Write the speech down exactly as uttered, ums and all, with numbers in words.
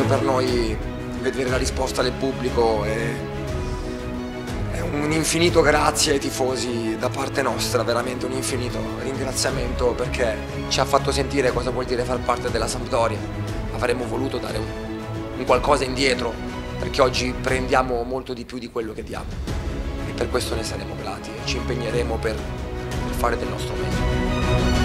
straordinario per noi vedere la risposta del pubblico e è un infinito grazie ai tifosi da parte nostra, veramente un infinito ringraziamento perché ci ha fatto sentire cosa vuol dire far parte della Sampdoria. Avremmo voluto dare un, un qualcosa indietro perché oggi prendiamo molto di più di quello che diamo e per questo ne saremo grati e ci impegneremo per, per fare del nostro meglio.